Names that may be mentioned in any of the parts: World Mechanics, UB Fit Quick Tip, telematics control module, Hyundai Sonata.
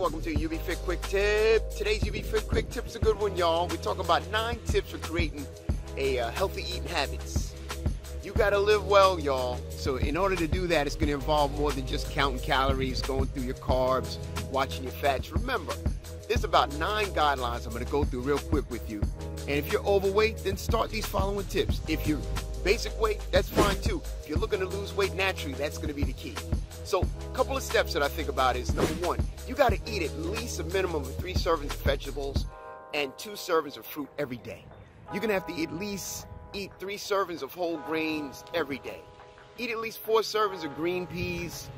welcome to UB Fit Quick Tip. Today's UB Fit Quick Tip's a good one, y'all. We're talking about 9 tips for creating a healthy eating habits. You gotta live well, y'all. So in order to do that, it's gonna involve more than just counting calories, going through your carbs, watching your fats. Remember, there's about 9 guidelines I'm gonna go through real quick with you. And if you're overweight, then start these following tips. If you're basic weight, that's fine too. If you're looking to lose weight naturally, that's gonna be the key. So a couple of steps that I think about is, number 1, you got to eat at least a minimum of 3 servings of vegetables and 2 servings of fruit every day. You're going to have to at least eat 3 servings of whole grains every day. Eat at least 4 servings of greens,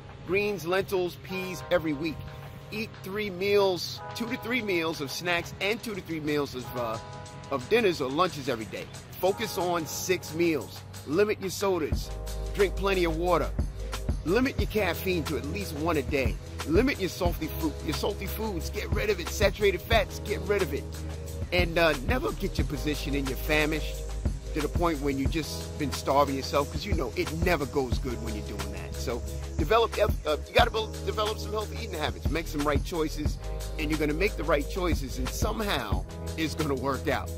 lentils, peas every week. Eat 2 to 3 meals of snacks and 2 to 3 meals of dinners or lunches every day. Focus on 6 meals. Limit your sodas. Drink plenty of water. Limit your caffeine to at least 1 a day. Limit your salty foods, get rid of it. Saturated fats, get rid of it. And never get your position in your famished to the point when you've just been starving yourself, because you know it never goes good when you're doing that. So you got to develop some healthy eating habits, make some right choices, and you're going to make the right choices, and somehow it's going to work out.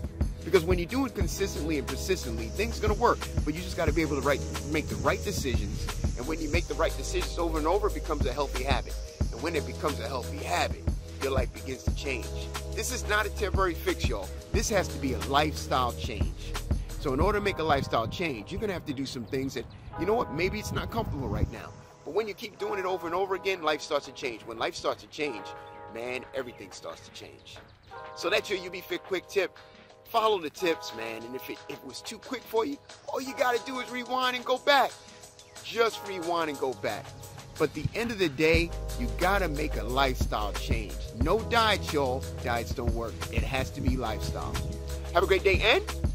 Because when you do it consistently and persistently, things are going to work, but you just got to be able to make the right decisions. And when you make the right decisions over and over, it becomes a healthy habit. And when it becomes a healthy habit, your life begins to change. This is not a temporary fix, y'all. This has to be a lifestyle change. So in order to make a lifestyle change, you're going to have to do some things that, you know what, maybe it's not comfortable right now. But when you keep doing it over and over again, life starts to change. When life starts to change, man, everything starts to change. So that's your UB Fit Quick Tip. Follow the tips, man. And if it was too quick for you, all you got to do is rewind and go back. Just rewind and go back. But at the end of the day, you gotta make a lifestyle change. No diet, y'all. Diets don't work. It has to be lifestyle. Have a great day and